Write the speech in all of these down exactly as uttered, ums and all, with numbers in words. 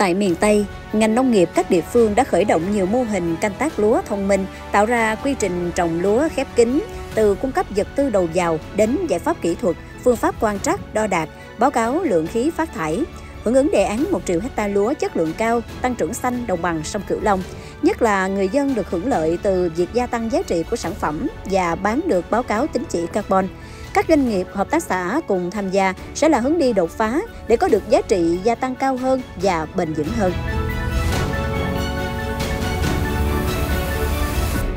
Tại miền Tây, ngành nông nghiệp các địa phương đã khởi động nhiều mô hình canh tác lúa thông minh, tạo ra quy trình trồng lúa khép kín, từ cung cấp vật tư đầu vào đến giải pháp kỹ thuật, phương pháp quan trắc, đo đạc, báo cáo lượng khí phát thải, hưởng ứng đề án một triệu hecta lúa chất lượng cao, tăng trưởng xanh đồng bằng sông Cửu Long. Nhất là người dân được hưởng lợi từ việc gia tăng giá trị của sản phẩm và bán được báo cáo tín chỉ carbon. Các doanh nghiệp, hợp tác xã cùng tham gia sẽ là hướng đi đột phá để có được giá trị gia tăng cao hơn và bền vững hơn.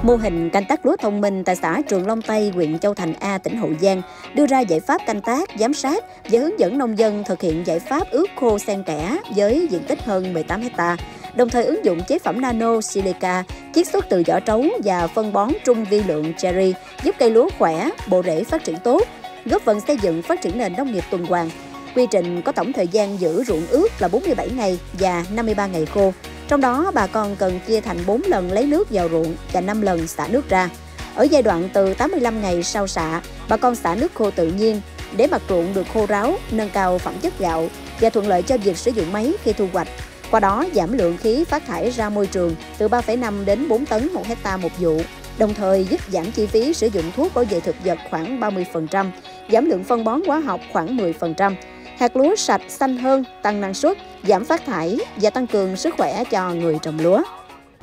Mô hình canh tác lúa thông minh tại xã Trường Long Tây, huyện Châu Thành A, tỉnh Hậu Giang đưa ra giải pháp canh tác, giám sát và hướng dẫn nông dân thực hiện giải pháp ướt khô xen kẽ với diện tích hơn mười tám hecta, đồng thời ứng dụng chế phẩm nano silica chiết xuất từ vỏ trấu và phân bón trung vi lượng cherry, giúp cây lúa khỏe, bộ rễ phát triển tốt, góp phần xây dựng phát triển nền nông nghiệp tuần hoàn. Quy trình có tổng thời gian giữ ruộng ướt là bốn mươi bảy ngày và năm mươi ba ngày khô. Trong đó, bà con cần chia thành bốn lần lấy nước vào ruộng và năm lần xả nước ra. Ở giai đoạn từ tám mươi lăm ngày sau xạ, bà con xả nước khô tự nhiên để mặt ruộng được khô ráo, nâng cao phẩm chất gạo và thuận lợi cho việc sử dụng máy khi thu hoạch. Qua đó giảm lượng khí phát thải ra môi trường từ ba phẩy năm đến bốn tấn một hecta một vụ, đồng thời giúp giảm chi phí sử dụng thuốc bảo vệ thực vật khoảng ba mươi phần trăm, giảm lượng phân bón hóa học khoảng mười phần trăm. Hạt lúa sạch xanh hơn, tăng năng suất, giảm phát thải và tăng cường sức khỏe cho người trồng lúa.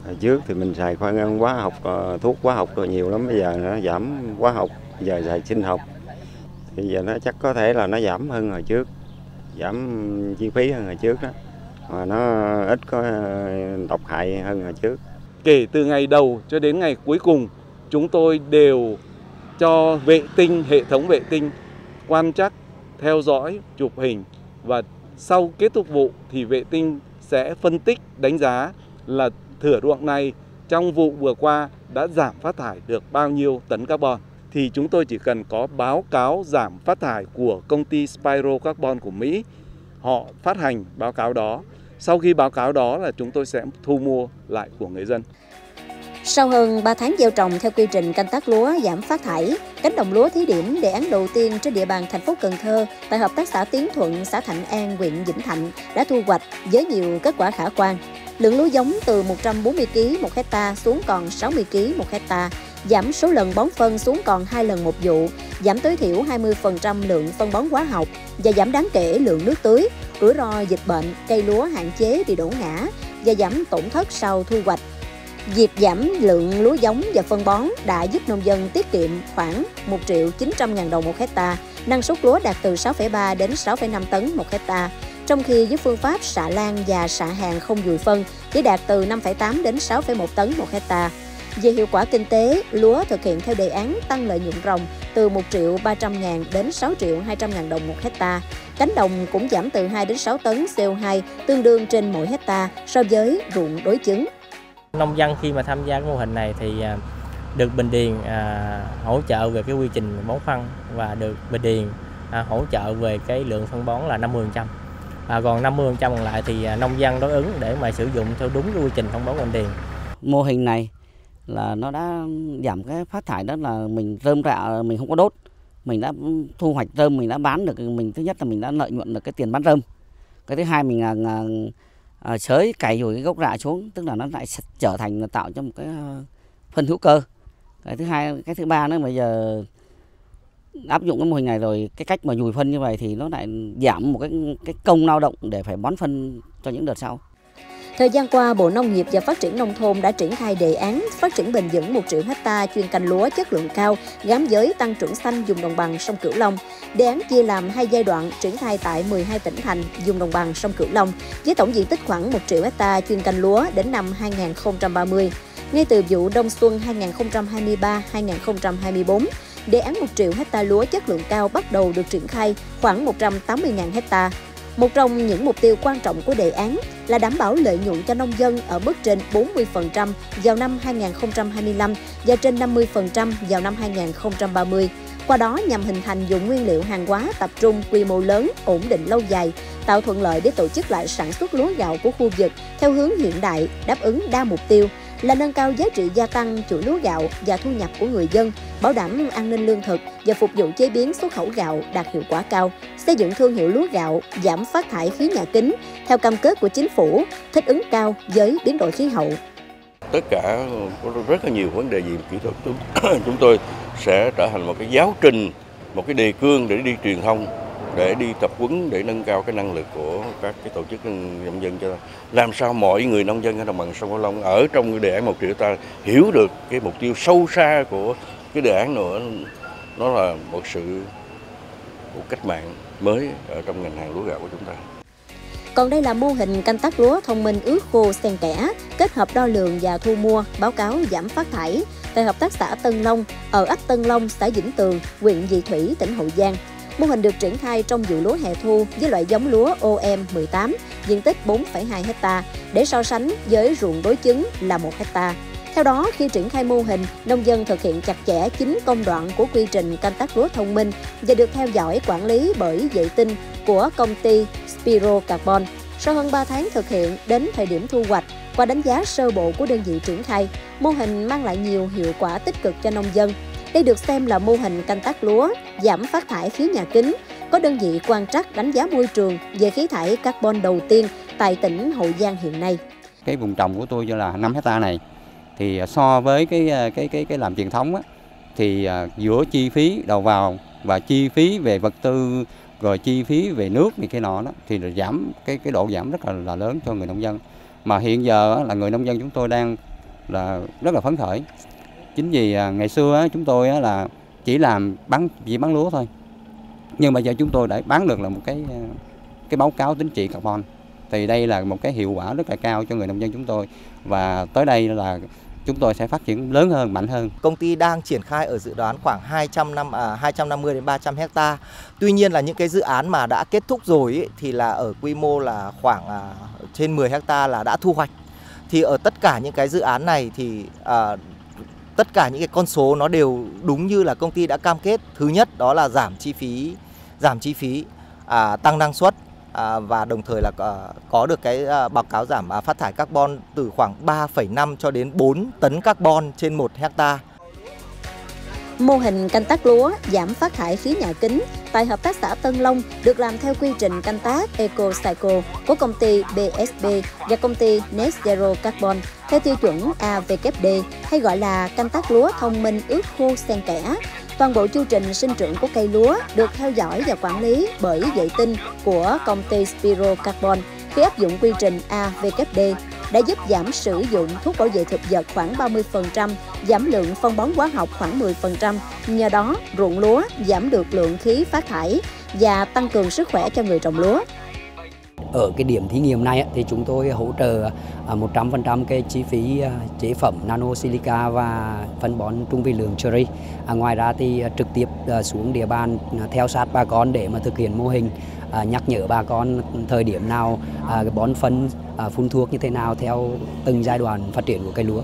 Hồi trước thì mình xài khoan hóa học, thuốc hóa học rồi nhiều lắm, bây giờ nó giảm hóa học, giờ xài sinh học. Thì giờ nó chắc có thể là nó giảm hơn hồi trước, giảm chi phí hơn hồi trước đó, mà nó ít có độc hại hơn hồi trước. Kể từ ngày đầu cho đến ngày cuối cùng, chúng tôi đều cho vệ tinh, hệ thống vệ tinh quan trắc, theo dõi, chụp hình, và sau kết thúc vụ thì vệ tinh sẽ phân tích, đánh giá là thửa ruộng này trong vụ vừa qua đã giảm phát thải được bao nhiêu tấn carbon. Thì chúng tôi chỉ cần có báo cáo giảm phát thải của công ty Spiro Carbon của Mỹ, họ phát hành báo cáo đó. Sau khi báo cáo đó là chúng tôi sẽ thu mua lại của người dân. Sau hơn ba tháng gieo trồng theo quy trình canh tác lúa giảm phát thải, cánh đồng lúa thí điểm đề án đầu tiên trên địa bàn thành phố Cần Thơ tại hợp tác xã Tiến Thuận, xã Thạnh An, huyện Vĩnh Thạnh đã thu hoạch với nhiều kết quả khả quan. Lượng lúa giống từ một trăm bốn mươi ki lô gam một hecta xuống còn sáu mươi ki lô gam một hecta, giảm số lần bón phân xuống còn hai lần một vụ, giảm tối thiểu hai mươi phần trăm lượng phân bón hóa học và giảm đáng kể lượng nước tưới, rủi ro dịch bệnh, cây lúa hạn chế bị đổ ngã và giảm tổn thất sau thu hoạch. Việc giảm lượng lúa giống và phân bón đã giúp nông dân tiết kiệm khoảng một triệu chín trăm nghìn đồng một hecta, năng suất lúa đạt từ sáu phẩy ba đến sáu phẩy năm tấn một hecta, trong khi với phương pháp xạ lan và xạ hàng không dùi phân chỉ đạt từ năm phẩy tám đến sáu phẩy một tấn một hecta. Về hiệu quả kinh tế, lúa thực hiện theo đề án tăng lợi nhuận ròng từ một triệu ba trăm nghìn đến sáu triệu hai trăm nghìn đồng một hecta. Cánh đồng cũng giảm từ hai đến sáu tấn xê o hai tương đương trên mỗi hecta so với ruộng đối chứng. Nông dân khi mà tham gia cái mô hình này thì được Bình Điền à, hỗ trợ về cái quy trình bón phân và được Bình Điền à, hỗ trợ về cái lượng phân bón là năm mươi phần trăm. À, còn năm mươi phần trăm còn lại thì nông dân đối ứng để mà sử dụng theo đúng cái quy trình phân bón Bình Điền. Mô hình này là nó đã giảm cái phát thải, đó là mình rơm rạ mình không có đốt, mình đã thu hoạch rơm, mình đã bán được, mình thứ nhất là mình đã lợi nhuận được cái tiền bán rơm, cái thứ hai mình là À, sới cày rồi cái gốc rạ xuống, tức là nó lại trở thành tạo cho một cái phân hữu cơ. Cái thứ hai, cái thứ ba nữa, bây giờ áp dụng cái mô hình này rồi, cái cách mà nhùi phân như vậy thì nó lại giảm một cái cái công lao động để phải bón phân cho những đợt sau. Thời gian qua, Bộ Nông nghiệp và Phát triển Nông thôn đã triển khai đề án phát triển bền vững một triệu hecta chuyên canh lúa chất lượng cao gắn với tăng trưởng xanh vùng đồng bằng sông Cửu Long. Đề án chia làm hai giai đoạn triển khai tại mười hai tỉnh thành vùng đồng bằng sông Cửu Long với tổng diện tích khoảng một triệu hecta chuyên canh lúa đến năm hai nghìn không trăm ba mươi. Ngay từ vụ đông xuân hai nghìn không trăm hai mươi ba hai nghìn không trăm hai mươi tư, đề án một triệu hecta lúa chất lượng cao bắt đầu được triển khai khoảng một trăm tám mươi nghìn hecta. Một trong những mục tiêu quan trọng của đề án là đảm bảo lợi nhuận cho nông dân ở mức trên bốn mươi phần trăm vào năm hai nghìn không trăm hai mươi lăm và trên năm mươi phần trăm vào năm hai nghìn không trăm ba mươi. Qua đó nhằm hình thành vùng nguyên liệu hàng hóa tập trung quy mô lớn, ổn định lâu dài, tạo thuận lợi để tổ chức lại sản xuất lúa gạo của khu vực theo hướng hiện đại, đáp ứng đa mục tiêu, là nâng cao giá trị gia tăng chuỗi lúa gạo và thu nhập của người dân, bảo đảm an ninh lương thực và phục vụ chế biến xuất khẩu gạo đạt hiệu quả cao, xây dựng thương hiệu lúa gạo, giảm phát thải khí nhà kính theo cam kết của chính phủ, thích ứng cao với biến đổi khí hậu. Tất cả có rất là nhiều vấn đề về kỹ thuật, chúng tôi sẽ trở thành một cái giáo trình, một cái đề cương để đi truyền thông, để đi tập huấn, để nâng cao cái năng lực của các cái tổ chức nông dân, cho làm sao mọi người nông dân ở đồng bằng sông Cửu Long ở trong đề án một triệu ta hiểu được cái mục tiêu sâu xa của cái đề án nữa. Nó là một sự một cách mạng mới ở trong ngành hàng lúa gạo của chúng ta. Còn đây là mô hình canh tác lúa thông minh ướt khô xen kẽ, kết hợp đo lường và thu mua, báo cáo giảm phát thải tại hợp tác xã Tân Long ở ấp Tân Long, xã Vĩnh Tường, huyện Vị Thủy, tỉnh Hậu Giang. Mô hình được triển khai trong vụ lúa hè thu với loại giống lúa O M mười tám, diện tích bốn phẩy hai héc ta, để so sánh với ruộng đối chứng là một héc ta. Theo đó, khi triển khai mô hình, nông dân thực hiện chặt chẽ chính công đoạn của quy trình canh tác lúa thông minh và được theo dõi quản lý bởi vệ tinh của công ty Spiro Carbon. Sau hơn ba tháng thực hiện đến thời điểm thu hoạch, qua đánh giá sơ bộ của đơn vị triển khai, mô hình mang lại nhiều hiệu quả tích cực cho nông dân. Đây được xem là mô hình canh tác lúa giảm phát thải khí nhà kính, có đơn vị quan trắc đánh giá môi trường về khí thải carbon đầu tiên tại tỉnh Hậu Giang hiện nay. Cái vùng trồng của tôi là năm héc ta này, thì so với cái cái cái cái làm truyền thống á, thì giữa chi phí đầu vào và chi phí về vật tư rồi chi phí về nước thì cái nọ đó thì là giảm cái cái độ giảm rất là, là lớn cho người nông dân. Mà hiện giờ là người nông dân chúng tôi đang là rất là phấn khởi. Chính vì ngày xưa chúng tôi là chỉ làm bán chỉ bán lúa thôi, nhưng bây giờ chúng tôi đã bán được là một cái cái báo cáo tín trị carbon, thì đây là một cái hiệu quả rất là cao cho người nông dân chúng tôi, và tới đây là chúng tôi sẽ phát triển lớn hơn, mạnh hơn. Công ty đang triển khai ở dự đoán khoảng hai trăm năm mươi đến ba trăm héc ta. Tuy nhiên là những cái dự án mà đã kết thúc rồi ý, thì là ở quy mô là khoảng trên mười héc ta là đã thu hoạch. Thì ở tất cả những cái dự án này thì à, tất cả những cái con số nó đều đúng như là công ty đã cam kết. Thứ nhất đó là giảm chi phí, giảm chi phí, à, tăng năng suất. À, và đồng thời là à, có được cái à, báo cáo giảm à, phát thải carbon từ khoảng ba phẩy năm cho đến bốn tấn carbon trên một héc ta. Mô hình canh tác lúa giảm phát thải khí nhà kính tại hợp tác xã Tân Long được làm theo quy trình canh tác EcoCycle của công ty B S B và công ty Net Zero Carbon theo tiêu chuẩn A V K D, hay gọi là canh tác lúa thông minh ướt khô xen kẽ. Toàn bộ chu trình sinh trưởng của cây lúa được theo dõi và quản lý bởi vệ tinh của công ty Spiro Carbon. Khi áp dụng quy trình A V K D đã giúp giảm sử dụng thuốc bảo vệ thực vật khoảng ba mươi phần trăm, giảm lượng phân bón hóa học khoảng mười phần trăm. Nhờ đó, ruộng lúa giảm được lượng khí phát thải và tăng cường sức khỏe cho người trồng lúa. Ở cái điểm thí nghiệm này thì chúng tôi hỗ trợ một trăm phần trăm cái chi phí chế phẩm nano silica và phân bón trung vi lượng cherry. Ngoài ra thì trực tiếp xuống địa bàn theo sát bà con để mà thực hiện mô hình, nhắc nhở bà con thời điểm nào bón phân, phun thuốc như thế nào theo từng giai đoạn phát triển của cây lúa.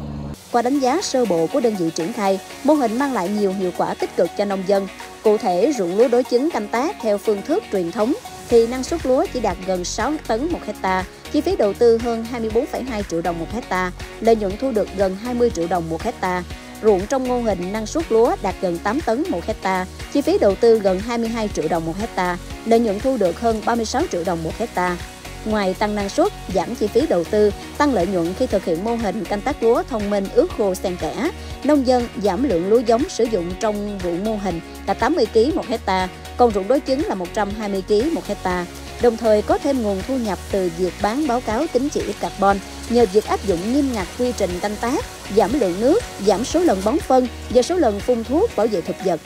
Qua đánh giá sơ bộ của đơn vị triển khai, mô hình mang lại nhiều hiệu quả tích cực cho nông dân. Cụ thể, ruộng lúa đối chứng canh tác theo phương thức truyền thống thì năng suất lúa chỉ đạt gần sáu tấn một hecta, chi phí đầu tư hơn hai mươi bốn phẩy hai triệu đồng một hecta, lợi nhuận thu được gần hai mươi triệu đồng một hecta. Ruộng trong mô hình năng suất lúa đạt gần tám tấn một hecta, chi phí đầu tư gần hai mươi hai triệu đồng một hecta, lợi nhuận thu được hơn ba mươi sáu triệu đồng một hecta. Ngoài tăng năng suất, giảm chi phí đầu tư, tăng lợi nhuận khi thực hiện mô hình canh tác lúa thông minh ướt khô xen kẽ, nông dân giảm lượng lúa giống sử dụng trong ruộng mô hình là tám mươi ki lô gam một hecta, còn ruộng đối chứng là một trăm hai mươi ki lô gam một hecta. Đồng thời có thêm nguồn thu nhập từ việc bán báo cáo tín chỉ carbon nhờ việc áp dụng nghiêm ngặt quy trình canh tác, giảm lượng nước, giảm số lần bón phân và số lần phun thuốc bảo vệ thực vật.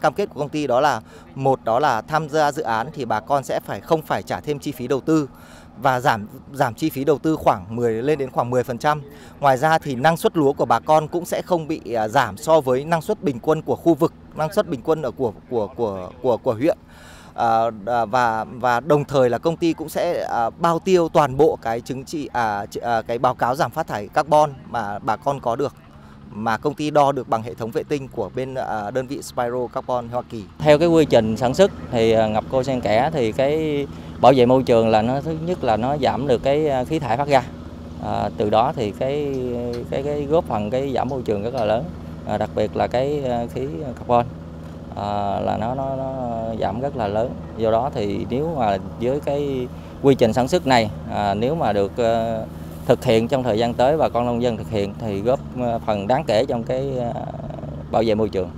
Cam kết của công ty đó là một đó là tham gia dự án thì bà con sẽ phải không phải trả thêm chi phí đầu tư và giảm giảm chi phí đầu tư khoảng mười lên đến khoảng mười phần trăm. Ngoài ra thì năng suất lúa của bà con cũng sẽ không bị giảm so với năng suất bình quân của khu vực, năng suất bình quân ở của của của của của huyện. À, và và đồng thời là công ty cũng sẽ à, bao tiêu toàn bộ cái chứng chỉ à, cái báo cáo giảm phát thải carbon mà bà con có được, mà công ty đo được bằng hệ thống vệ tinh của bên à, đơn vị Spiro Carbon Hoa Kỳ. Theo cái quy trình sản xuất thì ngập cô sen kẽ thì cái bảo vệ môi trường là nó thứ nhất là nó giảm được cái khí thải phát ra. à, từ đó thì cái cái cái góp phần cái giảm môi trường rất là lớn, à, đặc biệt là cái khí carbon à, là nó, nó nó giảm rất là lớn. Do đó thì nếu mà với cái quy trình sản xuất này à, nếu mà được à, thực hiện trong thời gian tới và con nông dân thực hiện thì góp phần đáng kể trong cái bảo vệ môi trường.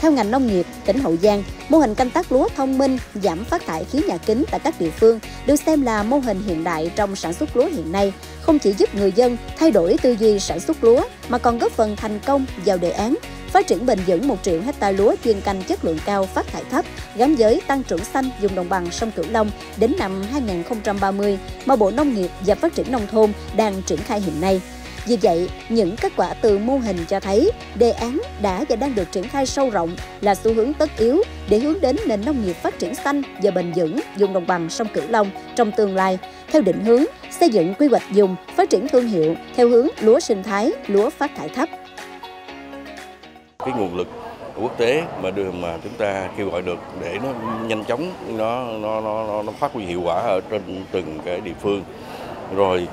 Theo ngành nông nghiệp, tỉnh Hậu Giang, mô hình canh tác lúa thông minh giảm phát thải khí nhà kính tại các địa phương được xem là mô hình hiện đại trong sản xuất lúa hiện nay, không chỉ giúp người dân thay đổi tư duy sản xuất lúa mà còn góp phần thành công vào đề án phát triển bền vững một triệu hectare lúa chuyên canh chất lượng cao phát thải thấp gắn với tăng trưởng xanh vùng đồng bằng sông Cửu Long đến năm hai nghìn không trăm ba mươi mà Bộ Nông nghiệp và Phát triển Nông thôn đang triển khai hiện nay. Vì vậy, những kết quả từ mô hình cho thấy đề án đã và đang được triển khai sâu rộng là xu hướng tất yếu để hướng đến nền nông nghiệp phát triển xanh và bền vững vùng đồng bằng sông Cửu Long trong tương lai, theo định hướng xây dựng quy hoạch vùng, phát triển thương hiệu theo hướng lúa sinh thái, lúa phát thải thấp. Cái nguồn lực quốc tế mà đường mà chúng ta kêu gọi được để nó nhanh chóng, nó nó nó nó phát huy hiệu quả ở trên từng cái địa phương. Rồi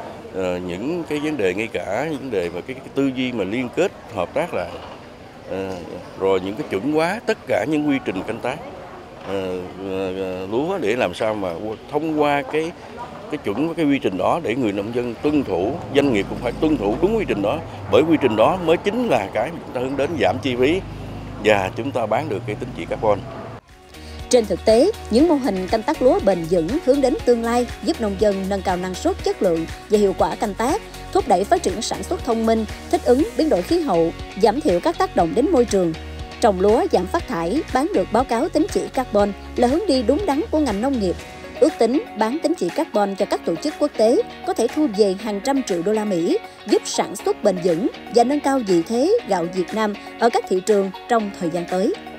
những cái vấn đề, ngay cả những vấn đề mà cái, cái tư duy mà liên kết hợp tác lại, rồi những cái chuẩn hóa tất cả những quy trình canh tác lúa để làm sao mà thông qua cái cái chuẩn cái quy trình đó để người nông dân tuân thủ, doanh nghiệp cũng phải tuân thủ đúng quy trình đó, bởi quy trình đó mới chính là cái mà chúng ta hướng đến giảm chi phí và chúng ta bán được cái tín chỉ carbon. Trên thực tế, những mô hình canh tác lúa bền vững hướng đến tương lai giúp nông dân nâng cao năng suất, chất lượng và hiệu quả canh tác, thúc đẩy phát triển sản xuất thông minh, thích ứng biến đổi khí hậu, giảm thiểu các tác động đến môi trường. Trồng lúa giảm phát thải, bán được báo cáo tín chỉ carbon là hướng đi đúng đắn của ngành nông nghiệp. Ước tính bán tín chỉ carbon cho các tổ chức quốc tế có thể thu về hàng trăm triệu đô la Mỹ, giúp sản xuất bền vững và nâng cao vị thế gạo Việt Nam ở các thị trường trong thời gian tới.